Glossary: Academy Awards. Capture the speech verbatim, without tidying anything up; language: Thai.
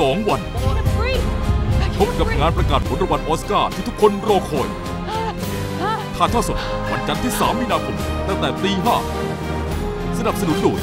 สอง วันพบกับงานประกาศผลรางวัลออสการ์ที่ทุกคนรอคอยถ่ายทอดสดวันจันทร์ที่สามมีนาคมตั้งแต่ตีห้าสนับสนุนโดย